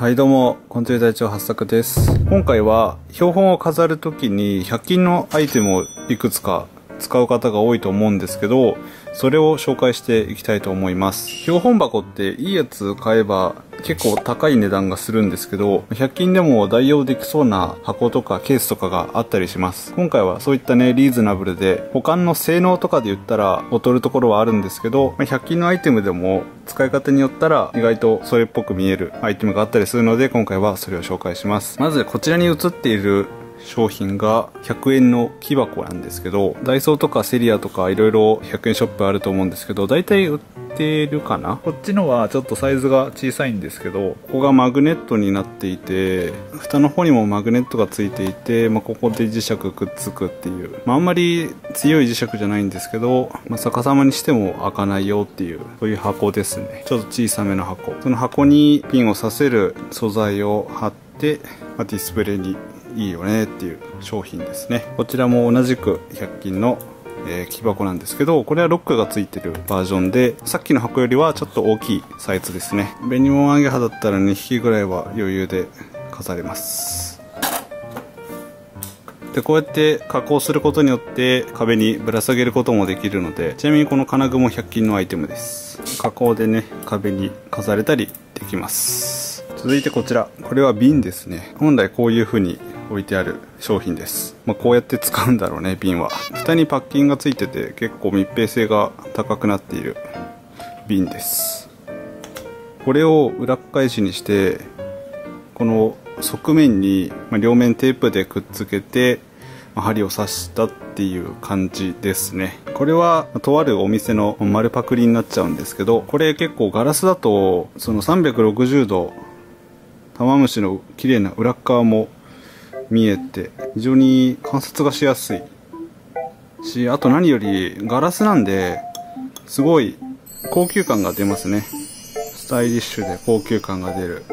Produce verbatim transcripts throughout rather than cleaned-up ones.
はいどうも、昆虫隊長はっさくです。今回は標本を飾るときにひゃく均のアイテムをいくつか使う方が多いと思うんですけど、それを紹介していきたいと思います。標本箱っていいやつ買えば結構高い値段がするんですけど、ひゃく均でも代用できそうな箱とかケースとかがあったりします。今回はそういったね、リーズナブルで保管の性能とかで言ったら劣るところはあるんですけど、ひゃく均のアイテムでも使い方によったら意外とそれっぽく見えるアイテムがあったりするので、今回はそれを紹介します。まずこちらに写っている商品がひゃくえんの木箱なんですけど、ダイソーとかセリアとかいろいろひゃくえんショップあると思うんですけど、だいたい売ってるかな。こっちのはちょっとサイズが小さいんですけど、ここがマグネットになっていて、蓋の方にもマグネットがついていて、まあ、ここで磁石くっつくっていう、まあ、あんまり強い磁石じゃないんですけど、まあ、逆さまにしても開かないよっていう、そういう箱ですね。ちょっと小さめの箱。その箱にピンを刺せる素材を貼って、まあ、ディスプレイにいいよねっていう商品ですね。こちらも同じくひゃく均の、えー、木箱なんですけど、これはロックがついてるバージョンで、さっきの箱よりはちょっと大きいサイズですね。紅もんアゲハだったらにひきぐらいは余裕で飾れます。でこうやって加工することによって壁にぶら下げることもできるので、ちなみにこの金具もひゃく均のアイテムです。加工でね、壁に飾れたりできます。続いてこちら、これは瓶ですね。本来こういう風に置いてある商品です。まあ、こうやって使うんだろうね、瓶は。蓋にパッキンがついてて、結構密閉性が高くなっている瓶です。これを裏返しにして、この側面に両面テープでくっつけて、針を刺したっていう感じですね。これはとあるお店の丸パクリになっちゃうんですけど、これ結構ガラスだと、そのさんびゃくろくじゅうど、玉虫の綺麗な裏側も見えて非常に観察がしやすいし、あと何よりガラスなんですごい高級感が出ますね。スタイリッシュで高級感が出る、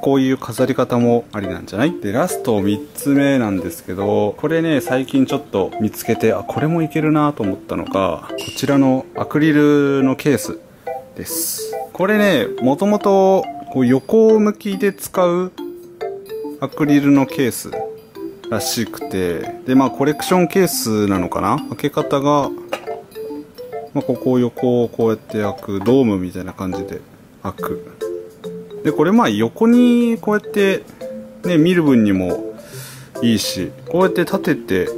こういう飾り方もありなんじゃない？でラストみっつめなんですけど、これね最近ちょっと見つけて、あこれもいけるなと思ったのがこちらのアクリルのケースです。これねもともと横向きで使うアクリルのケースらしくて、でまあコレクションケースなのかな。開け方が、まあ、ここを横をこうやって開く、ドームみたいな感じで開く。でこれまあ横にこうやって、ね、見る分にもいいし、こうやって立てて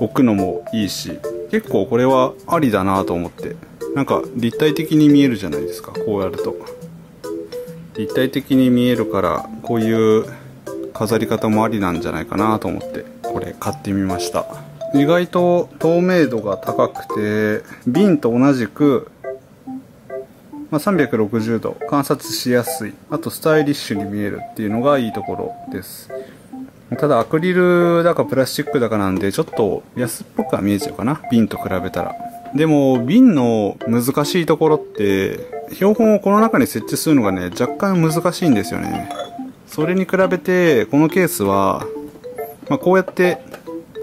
置くのもいいし、結構これはありだなと思って、なんか立体的に見えるじゃないですか。こうやると立体的に見えるから、こういう飾り方もありなんじゃないかなと思ってこれ買ってみました。意外と透明度が高くて、瓶と同じく、まあ、さんびゃくろくじゅうど観察しやすい、あとスタイリッシュに見えるっていうのがいいところです。ただアクリルだかプラスチックだかなんで、ちょっと安っぽくは見えちゃうかな、瓶と比べたら。でも瓶の難しいところって、標本をこの中に設置するのがね若干難しいんですよね。それに比べてこのケースは、まあ、こうやって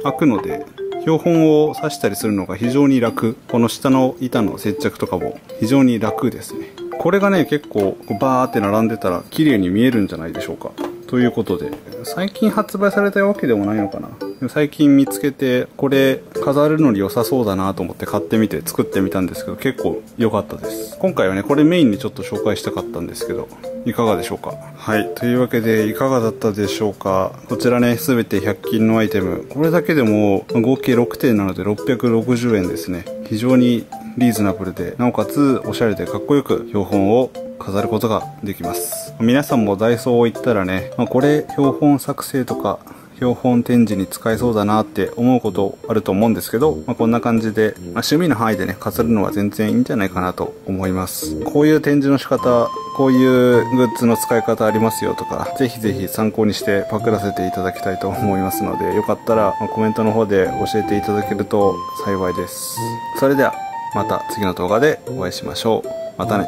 開くので標本を刺したりするのが非常に楽。この下の板の接着とかも非常に楽ですね。これがね結構バーって並んでたら綺麗に見えるんじゃないでしょうか。ということで、最近発売されたわけでもないのかな。最近見つけて、これ飾るのに良さそうだなと思って買ってみて作ってみたんですけど、結構良かったです。今回はねこれメインにちょっと紹介したかったんですけど、いかがでしょうか。はい、というわけでいかがだったでしょうか。こちらね全てひゃく均のアイテム、これだけでも合計ろくてんなのでろっぴゃくろくじゅうえんですね。非常にリーズナブルで、なおかつおしゃれでかっこよく標本を飾ることができます。皆さんもダイソー行ったらね、まあ、これ標本作成とか標本展示に使えそうだなって思うことあると思うんですけど、まあ、こんな感じで、まあ、趣味の範囲でね飾るのは全然いいんじゃないかなと思います。こういう展示の仕方、こういうグッズの使い方ありますよとか、ぜひぜひ参考にしてパクらせていただきたいと思いますので、よかったらコメントの方で教えていただけると幸いです。それではまた次の動画でお会いしましょう。またね。